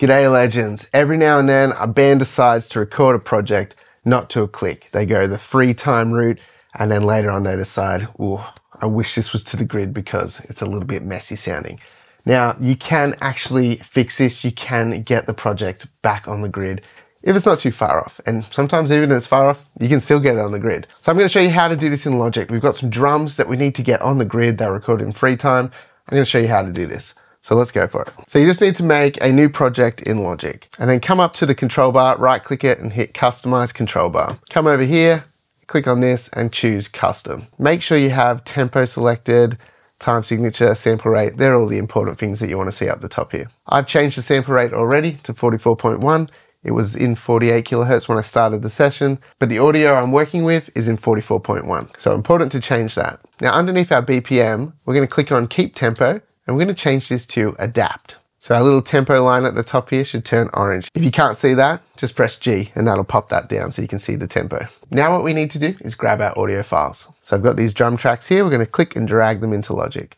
G'day legends. Every now and then a band decides to record a project not to a click. They go the free time route and then later on they decide, oh, I wish this was to the grid because it's a little bit messy sounding. Now you can actually fix this. You can get the project back on the grid if it's not too far off. And sometimes even if it's far off, you can still get it on the grid. So I'm going to show you how to do this in Logic. We've got some drums that we need to get on the grid that are recorded in free time. I'm going to show you how to do this. So let's go for it. So you just need to make a new project in Logic and then come up to the control bar, right click it and hit customize control bar. Come over here, click on this and choose custom. Make sure you have tempo selected, time signature, sample rate. They're all the important things that you want to see up the top here. I've changed the sample rate already to 44.1. It was in 48 kilohertz when I started the session, but the audio I'm working with is in 44.1. So important to change that. Now underneath our BPM, we're going to click on keep tempo. And we're going to change this to adapt. So our little tempo line at the top here should turn orange. If you can't see that, just press G and that'll pop that down so you can see the tempo. Now what we need to do is grab our audio files. So I've got these drum tracks here. We're going to click and drag them into Logic.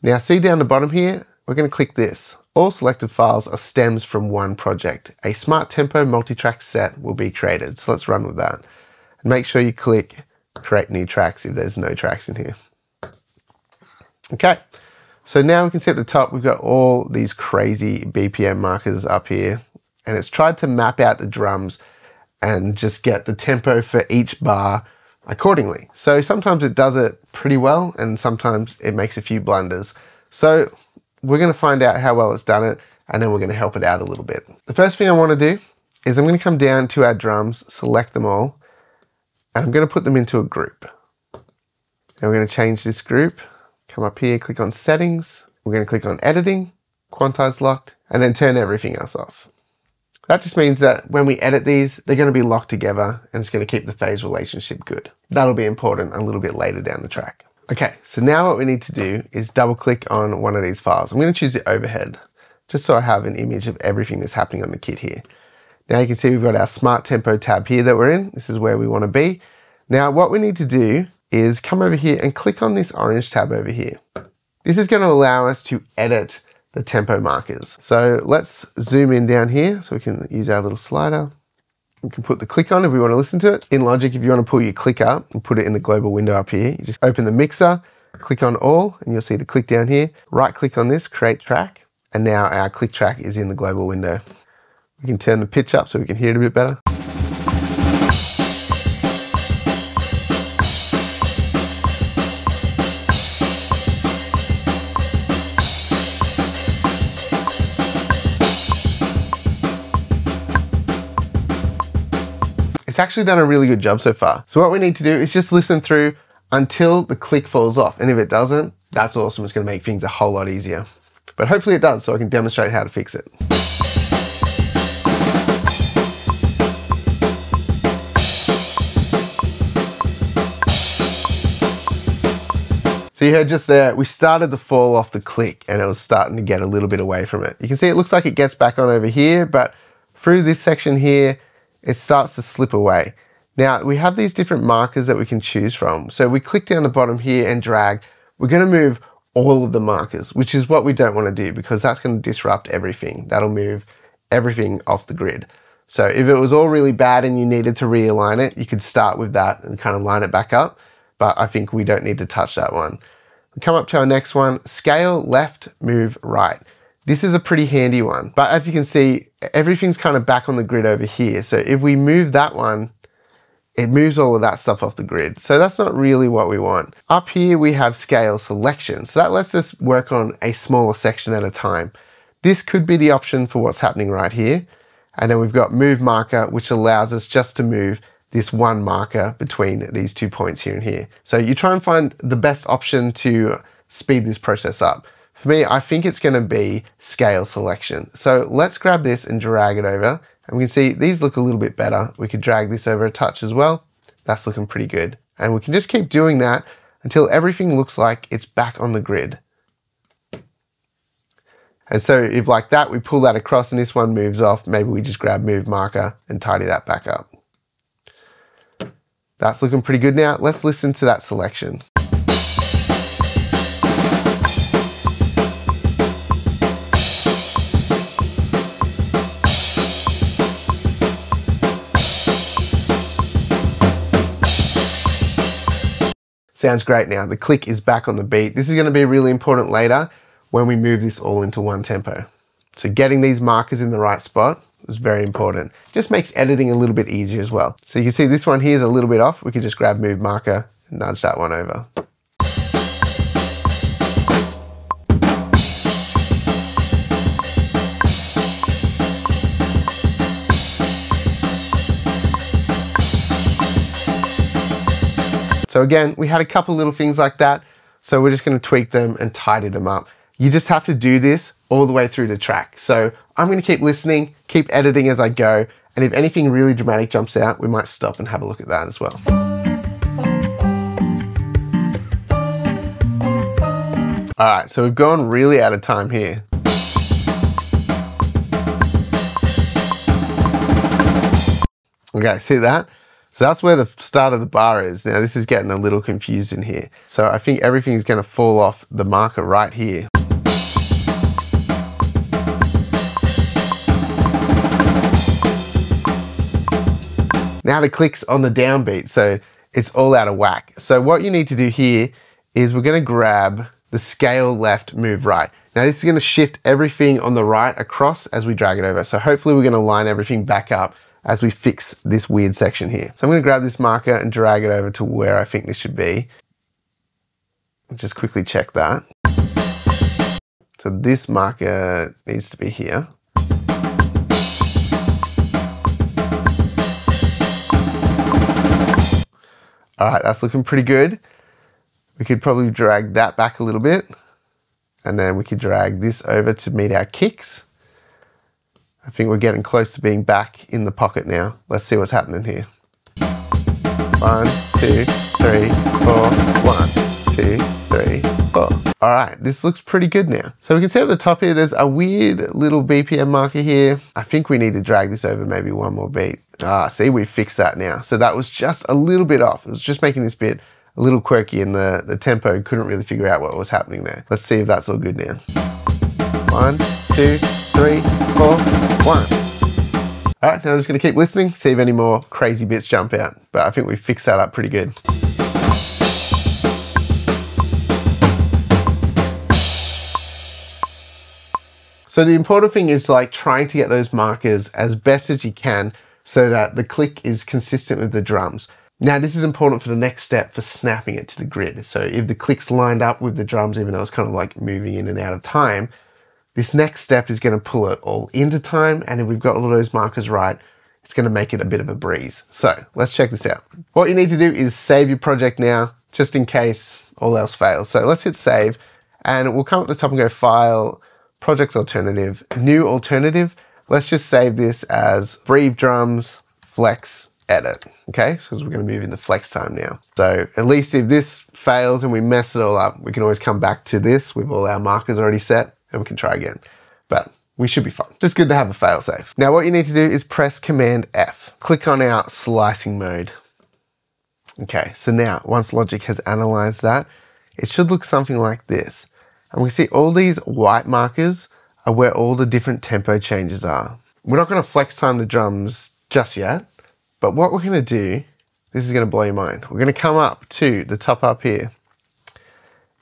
Now see down the bottom here, we're going to click this. All selected files are stems from one project. A Smart Tempo multi-track set will be created. So let's run with that. And make sure you click create new tracks if there's no tracks in here. Okay. So now we can see at the top, we've got all these crazy BPM markers up here and it's tried to map out the drums and just get the tempo for each bar accordingly. So sometimes it does it pretty well and sometimes it makes a few blunders. So we're going to find out how well it's done it and then we're going to help it out a little bit. The first thing I want to do is I'm going to come down to our drums, select them all, and I'm going to put them into a group. And we're going to change this group. Come up here, click on settings. We're going to click on editing, quantize locked, and then turn everything else off. That just means that when we edit these, they're going to be locked together and it's going to keep the phase relationship good. That'll be important a little bit later down the track. Okay, so now what we need to do is double click on one of these files. I'm going to choose the overhead just so I have an image of everything that's happening on the kit here. Now you can see we've got our Smart Tempo tab here that we're in. This is where we want to be. Now what we need to do is come over here and click on this orange tab over here. This is going to allow us to edit the tempo markers. So let's zoom in down here so we can use our little slider. We can put the click on if we want to listen to it. In Logic, if you want to pull your click up and put it in the global window up here, you just open the mixer, click on all, and you'll see the click down here. Right click on this, create track. And now our click track is in the global window. We can turn the pitch up so we can hear it a bit better. It's actually done a really good job so far. So what we need to do is just listen through until the click falls off. And if it doesn't, that's awesome. It's going to make things a whole lot easier, but hopefully it does so I can demonstrate how to fix it. So you heard just there, we started the fall off the click and it was starting to get a little bit away from it. You can see it looks like it gets back on over here, but through this section here, it starts to slip away. Now we have these different markers that we can choose from. So we click down the bottom here and drag. We're going to move all of the markers, which is what we don't want to do because that's going to disrupt everything. That'll move everything off the grid. So if it was all really bad and you needed to realign it, you could start with that and kind of line it back up. But I think we don't need to touch that one. We come up to our next one, scale left, move right. This is a pretty handy one, but as you can see, everything's kind of back on the grid over here. So if we move that one, it moves all of that stuff off the grid. So that's not really what we want. Up here, we have scale selection. So that lets us work on a smaller section at a time. This could be the option for what's happening right here. And then we've got move marker, which allows us just to move this one marker between these 2 points here and here. So you try and find the best option to speed this process up. For me, I think it's going to be scale selection. So let's grab this and drag it over. And we can see these look a little bit better. We could drag this over a touch as well. That's looking pretty good. And we can just keep doing that until everything looks like it's back on the grid. And so if like that, we pull that across and this one moves off, maybe we just grab move marker and tidy that back up. That's looking pretty good now. Let's listen to that selection. Sounds great now. The click is back on the beat. This is going to be really important later when we move this all into one tempo. So getting these markers in the right spot is very important. Just makes editing a little bit easier as well. So you can see this one here is a little bit off. We can just grab move marker and nudge that one over. So again, we had a couple little things like that. So we're just going to tweak them and tidy them up. You just have to do this all the way through the track. So I'm going to keep listening, keep editing as I go. And if anything really dramatic jumps out, we might stop and have a look at that as well. All right, so we've gone really out of time here. Okay, see that? So that's where the start of the bar is. Now this is getting a little confused in here. So I think everything's gonna fall off the marker right here. Now the click's on the downbeat, so it's all out of whack. So what you need to do here is we're gonna grab the scale left, move right. Now this is gonna shift everything on the right across as we drag it over. So hopefully we're gonna line everything back up as we fix this weird section here. So I'm gonna grab this marker and drag it over to where I think this should be. Just quickly check that. So this marker needs to be here. All right, that's looking pretty good. We could probably drag that back a little bit, and then we could drag this over to meet our kicks. I think we're getting close to being back in the pocket now. Let's see what's happening here. 1, 2, 3, 4. 1, 2, 3, 4. All right, this looks pretty good now. So we can see at the top here, there's a weird little BPM marker here. I think we need to drag this over maybe one more beat. Ah, see, we fixed that now. So that was just a little bit off. It was just making this bit a little quirky and the tempo couldn't really figure out what was happening there. Let's see if that's all good now. 1, 2, 3, 4, 1. All right, now I'm just gonna keep listening, see if any more crazy bits jump out, but I think we fixed that up pretty good. So the important thing is like trying to get those markers as best as you can so that the click is consistent with the drums. Now this is important for the next step for snapping it to the grid. So if the click's lined up with the drums, even though it's kind of like moving in and out of time, this next step is going to pull it all into time, and if we've got all of those markers right, it's going to make it a bit of a breeze. So let's check this out. What you need to do is save your project now, just in case all else fails. So let's hit save, and we'll come up to the top and go File, Project Alternative, New Alternative. Let's just save this as Breathe Drums, Flex, Edit, okay? So we're going to move into Flex Time now. So at least if this fails and we mess it all up, we can always come back to this with all our markers already set, and we can try again, but we should be fine. Just good to have a fail safe. Now what you need to do is press Command F. Click on our slicing mode. Okay, so now once Logic has analyzed that, it should look something like this. And we see all these white markers are where all the different tempo changes are. We're not gonna flex time the drums just yet, but what we're gonna do, this is gonna blow your mind. We're gonna come up to the top up here,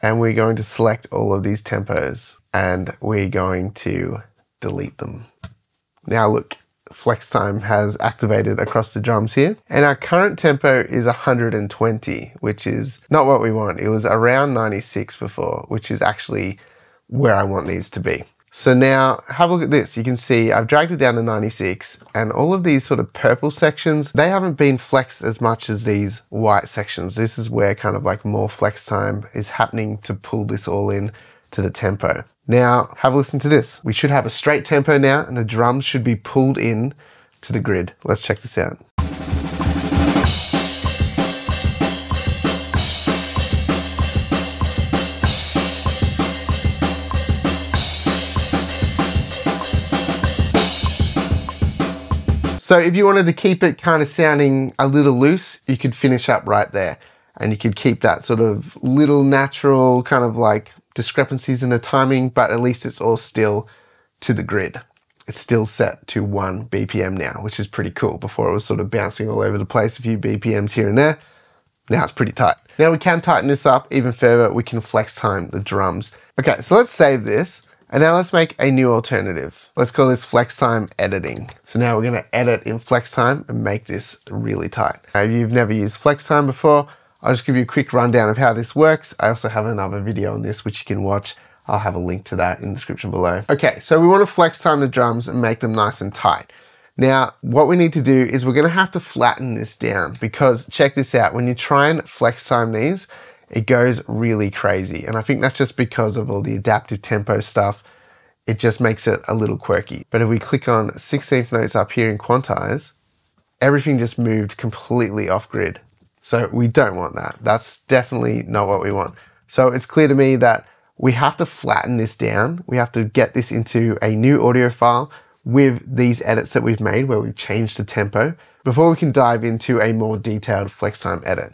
and we're going to select all of these tempos, and we're going to delete them. Now look, Flex Time has activated across the drums here, and our current tempo is 120, which is not what we want. It was around 96 before, which is actually where I want these to be. So now have a look at this. You can see I've dragged it down to 96, and all of these sort of purple sections, they haven't been flexed as much as these white sections. This is where kind of like more flex time is happening to pull this all in to the tempo. Now have a listen to this. We should have a straight tempo now, and the drums should be pulled in to the grid. Let's check this out. So if you wanted to keep it kind of sounding a little loose, you could finish up right there, and you could keep that sort of little natural kind of like discrepancies in the timing, but at least it's all still to the grid. It's still set to 1 BPM now, which is pretty cool. Before it was sort of bouncing all over the place, a few BPMs here and there. Now it's pretty tight. Now we can tighten this up even further. We can flex time the drums. Okay, so let's save this. And now let's make a new alternative. Let's call this Flex Time Editing. So now we're gonna edit in Flex Time and make this really tight. Now, if you've never used Flex Time before, I'll just give you a quick rundown of how this works. I also have another video on this which you can watch. I'll have a link to that in the description below. Okay, so we wanna flex time the drums and make them nice and tight. Now, what we need to do is we're gonna have to flatten this down, because check this out, when you try and flex time these, it goes really crazy. And I think that's just because of all the adaptive tempo stuff. It just makes it a little quirky. But if we click on 16th notes up here in quantize, everything just moved completely off grid. So we don't want that. That's definitely not what we want. So it's clear to me that we have to flatten this down. We have to get this into a new audio file with these edits that we've made where we've changed the tempo before we can dive into a more detailed flex time edit.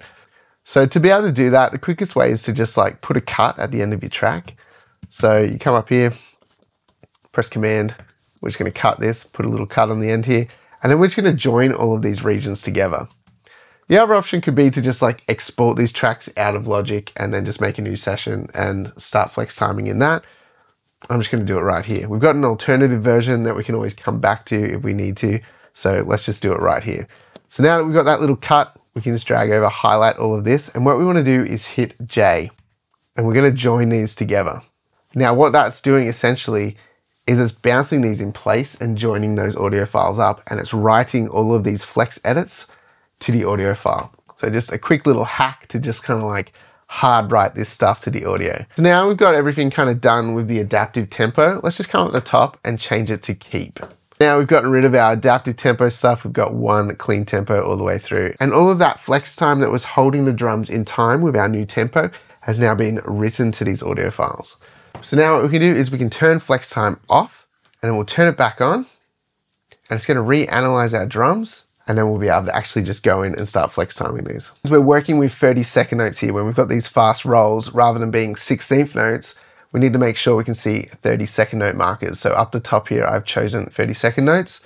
So to be able to do that, the quickest way is to just like put a cut at the end of your track. So you come up here, press Command, we're just gonna cut this, put a little cut on the end here, and then we're just gonna join all of these regions together. The other option could be to just like export these tracks out of Logic and then just make a new session and start flex timing in that. I'm just gonna do it right here. We've got an alternative version that we can always come back to if we need to. So let's just do it right here. So now that we've got that little cut, we can just drag over, highlight all of this. And what we wanna do is hit J, and we're gonna join these together. Now what that's doing essentially is it's bouncing these in place and joining those audio files up, and it's writing all of these flex edits to the audio file. So just a quick little hack to just kind of like hard write this stuff to the audio. So now we've got everything kind of done with the adaptive tempo. Let's just come up the top and change it to keep. Now we've gotten rid of our adaptive tempo stuff. We've got one clean tempo all the way through. And all of that flex time that was holding the drums in time with our new tempo has now been written to these audio files. So now what we can do is we can turn flex time off, and then we'll turn it back on, and it's gonna reanalyze our drums, and then we'll be able to actually just go in and start flex timing these. So we're working with 32nd notes here. When we've got these fast rolls, rather than being 16th notes, we need to make sure we can see 32nd note markers. So up the top here, I've chosen 32nd notes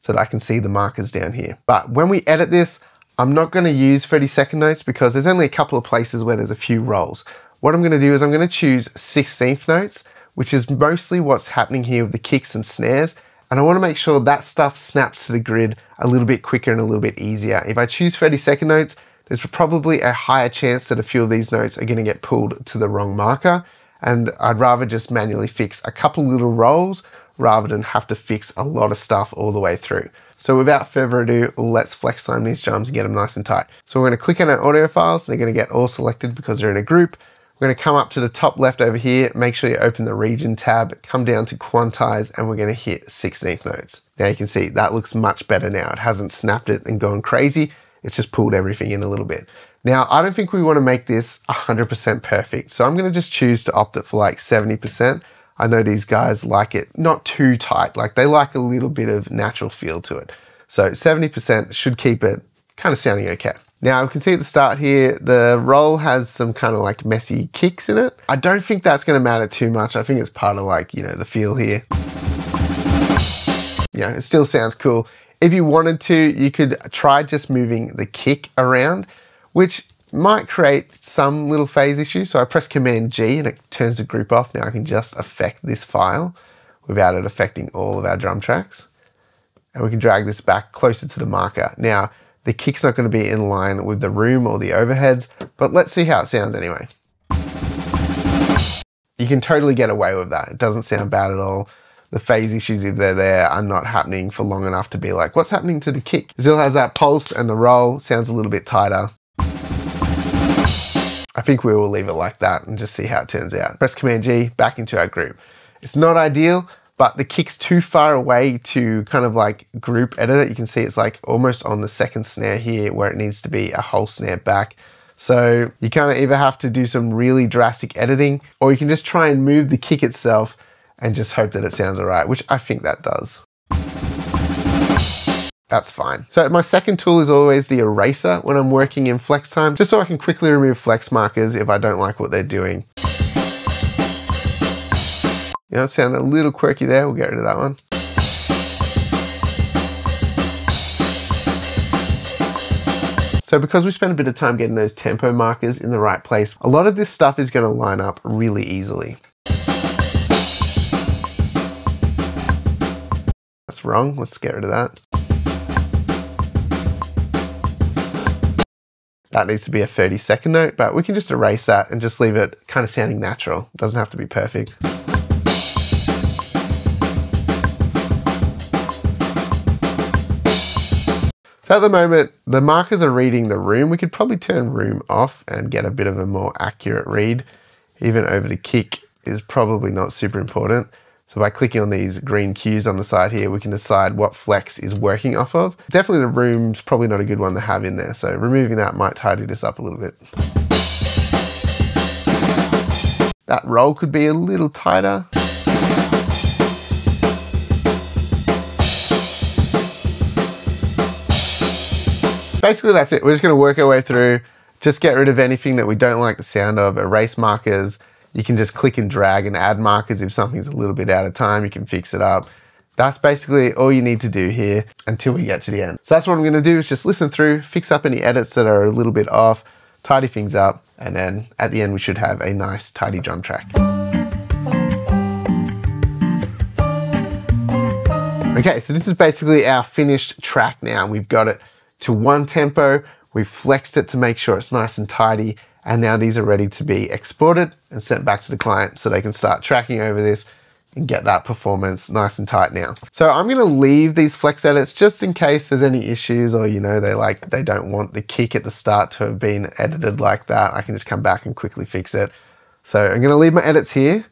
so that I can see the markers down here. But when we edit this, I'm not gonna use 32nd notes because there's only a couple of places where there's a few rolls. What I'm gonna do is I'm gonna choose 16th notes, which is mostly what's happening here with the kicks and snares. And I wanna make sure that stuff snaps to the grid a little bit quicker and a little bit easier. If I choose 32nd notes, there's probably a higher chance that a few of these notes are gonna get pulled to the wrong marker. And I'd rather just manually fix a couple little rolls rather than have to fix a lot of stuff all the way through. So without further ado, let's flex time these drums and get them nice and tight. So we're gonna click on our audio files, they're gonna get all selected because they're in a group. We're gonna come up to the top left over here, make sure you open the region tab, come down to quantize, and we're gonna hit 16th notes. Now you can see that looks much better now. It hasn't snapped it and gone crazy. It's just pulled everything in a little bit. Now, I don't think we wanna make this 100% perfect. So I'm gonna just choose to opt it for like 70%. I know these guys like it not too tight, like they like a little bit of natural feel to it. So 70% should keep it kind of sounding okay. Now, you can see at the start here, the roll has some kind of like messy kicks in it. I don't think that's gonna matter too much. I think it's part of like, you know, the feel here. Yeah, it still sounds cool. If you wanted to, you could try just moving the kick around, which might create some little phase issue. So I press Command G and it turns the group off. Now I can just affect this file without it affecting all of our drum tracks. And we can drag this back closer to the marker. Now, the kick's not gonna be in line with the room or the overheads, but let's see how it sounds anyway. You can totally get away with that. It doesn't sound bad at all. The phase issues, if they're there, are not happening for long enough to be like, what's happening to the kick? It still has that pulse and the roll, sounds a little bit tighter. I think we will leave it like that and just see how it turns out. Press Command G, back into our group. It's not ideal, but the kick's too far away to kind of like group edit it. You can see it's like almost on the second snare here where it needs to be a whole snare back. So you kind of either have to do some really drastic editing, or you can just try and move the kick itself and just hope that it sounds all right, which I think that does. That's fine. So my second tool is always the eraser when I'm working in flex time, just so I can quickly remove flex markers if I don't like what they're doing. You know, it sounded a little quirky there. We'll get rid of that one. So because we spent a bit of time getting those tempo markers in the right place, a lot of this stuff is going to line up really easily. That's wrong. Let's get rid of that. That needs to be a 30-second note, but we can just erase that and just leave it kind of sounding natural. It doesn't have to be perfect. So at the moment, the markers are reading the room. We could probably turn room off and get a bit of a more accurate read. Even over to kick is probably not super important. So by clicking on these green cues on the side here, we can decide what flex is working off of. Definitely the room's probably not a good one to have in there. So removing that might tidy this up a little bit. That roll could be a little tighter. Basically that's it. We're just gonna work our way through, just get rid of anything that we don't like the sound of, erase markers. You can just click and drag and add markers. If something's a little bit out of time, you can fix it up. That's basically all you need to do here until we get to the end. So that's what I'm gonna do, is just listen through, fix up any edits that are a little bit off, tidy things up, and then at the end we should have a nice tidy drum track. Okay, so this is basically our finished track now. We've got it to one tempo, we've flexed it to make sure it's nice and tidy, and now these are ready to be exported and sent back to the client so they can start tracking over this and get that performance nice and tight now. So I'm gonna leave these flex edits just in case there's any issues, or you know, they don't want the kick at the start to have been edited like that. I can just come back and quickly fix it. So I'm gonna leave my edits here,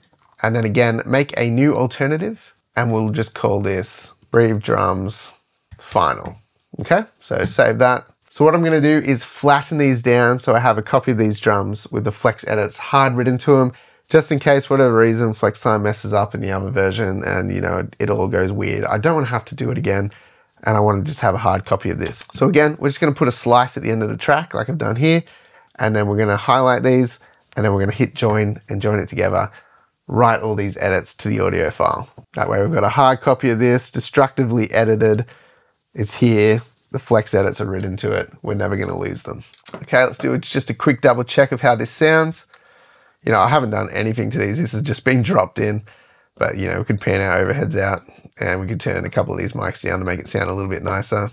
and then again, make a new alternative, and we'll just call this Breathe Drums Final. Okay, so save that. So what I'm gonna do is flatten these down so I have a copy of these drums with the flex edits hard-ridden to them, just in case for whatever reason Flex Time messes up in the other version and you know it all goes weird. I don't wanna have to do it again, and I wanna just have a hard copy of this. So again, we're just gonna put a slice at the end of the track like I've done here, and then we're gonna highlight these, and then we're gonna hit join and join it together, write all these edits to the audio file. That way we've got a hard copy of this, destructively edited, it's here, the flex edits are written to it. We're never gonna lose them. Okay, let's do just a quick double check of how this sounds. You know, I haven't done anything to these. This has just been dropped in, but you know, we could pan our overheads out and we could turn a couple of these mics down to make it sound a little bit nicer.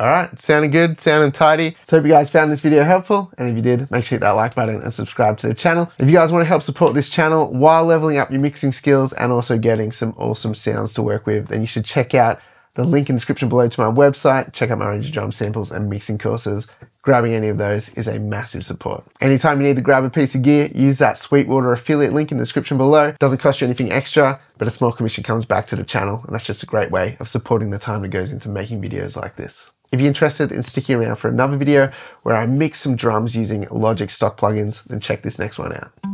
All right, sounding good, sounding tidy. So hope you guys found this video helpful, and if you did, make sure you hit that like button and subscribe to the channel. If you guys want to help support this channel while leveling up your mixing skills and also getting some awesome sounds to work with, then you should check out the link in the description below to my website, check out my range of drum samples and mixing courses. Grabbing any of those is a massive support. Anytime you need to grab a piece of gear, use that Sweetwater affiliate link in the description below. It doesn't cost you anything extra, but a small commission comes back to the channel, and that's just a great way of supporting the time that goes into making videos like this. If you're interested in sticking around for another video where I mix some drums using Logic stock plugins, then check this next one out.